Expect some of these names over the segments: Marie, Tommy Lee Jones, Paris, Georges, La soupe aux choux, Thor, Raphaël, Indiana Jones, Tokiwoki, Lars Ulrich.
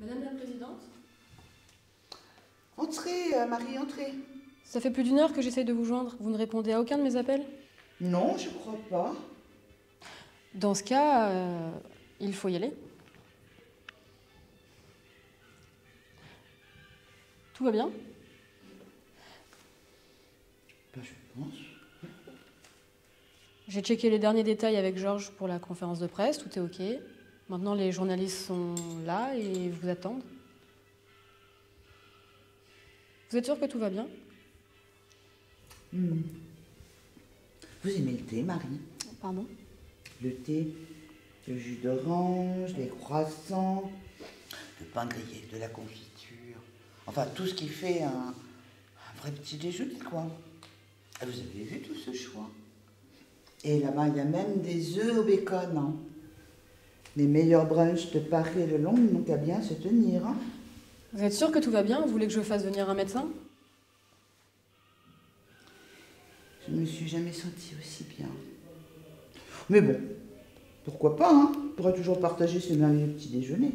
Madame la Présidente? Entrez, Marie, entrez. Ça fait plus d'1 heure que j'essaye de vous joindre. Vous ne répondez à aucun de mes appels? Non, je crois pas. Dans ce cas, il faut y aller. Tout va bien? Ben, je pense. J'ai checké les derniers détails avec Georges pour la conférence de presse, tout est OK. Maintenant, les journalistes sont là et vous attendent. Vous êtes sûr que tout va bien? Vous aimez le thé, Marie? Pardon? Le thé, le jus d'orange, les croissants, le pain grillé, de la confiture. Enfin, tout ce qui fait un vrai petit déjeuner, quoi. Ah, vous avez vu tout ce choix? Et là-bas, il y a même des œufs au bacon. Hein. Les meilleurs brunchs de Paris et de Londres n'ont qu'à bien se tenir. Hein. Vous êtes sûr que tout va bien? Vous voulez que je fasse venir un médecin? Je ne me suis jamais sentie aussi bien. Mais bon, pourquoi pas, hein? On pourrait toujours partager ce merveilleux petit déjeuner.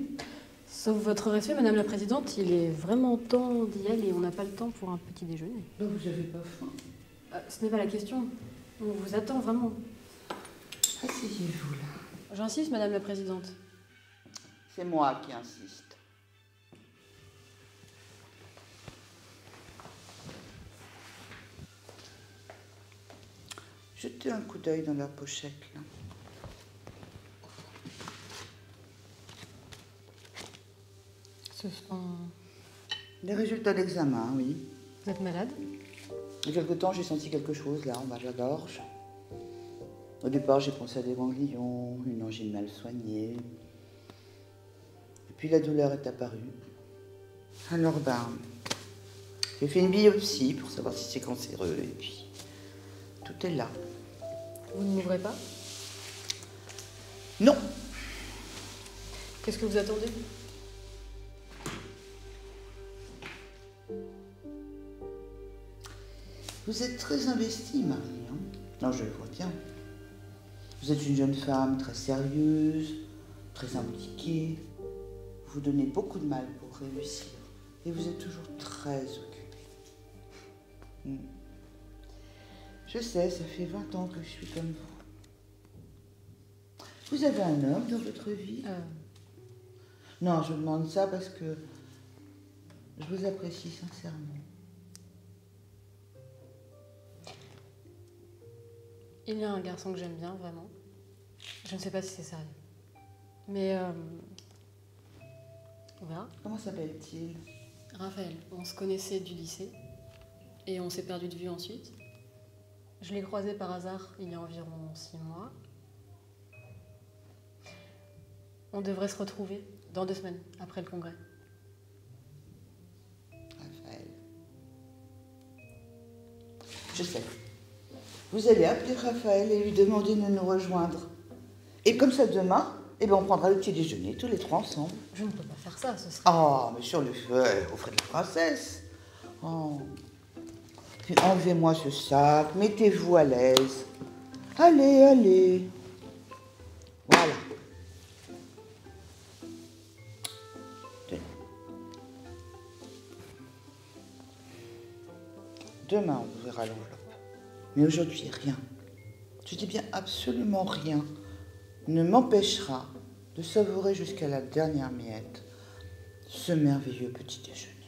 Sauf votre respect, Madame la Présidente, il est vraiment temps d'y aller. On n'a pas le temps pour un petit déjeuner. Ben, vous n'avez pas faim? Ce n'est pas la question. On vous attend vraiment. Asseyez-vous là. J'insiste, Madame la Présidente. C'est moi qui insiste. Jetez un coup d'œil dans la pochette, là. Ce sont... les résultats d'examen, oui. Vous êtes malade? Il y a quelque temps, j'ai senti quelque chose, là, en bas de la gorge. Au départ, j'ai pensé à des ganglions, une angine mal soignée. Et puis, la douleur est apparue. Alors, ben, j'ai fait une biopsie pour savoir si c'est cancéreux, et puis, tout est là. Vous ne m'ouvrez pas? Non. Qu'est-ce que vous attendez? Vous êtes très investie, Marie. Hein? Non, je le vois bien. Vous êtes une jeune femme très sérieuse, très impliquée. Vous vous donnez beaucoup de mal pour réussir. Et vous êtes toujours très occupée. Je sais, ça fait 20 ans que je suis comme vous. Vous avez un homme dans votre vie? Non, je demande ça parce que je vous apprécie sincèrement. Il y a un garçon que j'aime bien, vraiment. Je ne sais pas si c'est sérieux. Mais on verra. Comment s'appelle-t-il? Raphaël. On se connaissait du lycée et on s'est perdu de vue ensuite. Je l'ai croisé par hasard il y a environ 6 mois. On devrait se retrouver dans 2 semaines, après le congrès. Raphaël. Je sais. Vous allez appeler Raphaël et lui demander de nous rejoindre. Et comme ça, demain, eh ben, on prendra le petit déjeuner, tous les 3 ensemble. Je ne peux pas faire ça, ce serait... Oh, mais sur le feu, au frais de la princesse. Oh. Puis enlevez-moi ce sac, mettez-vous à l'aise. Allez, allez. Voilà. Tenez. Demain, on verra l'enveloppe. Mais aujourd'hui, rien, je dis bien absolument rien, ne m'empêchera de savourer jusqu'à la dernière miette ce merveilleux petit déjeuner.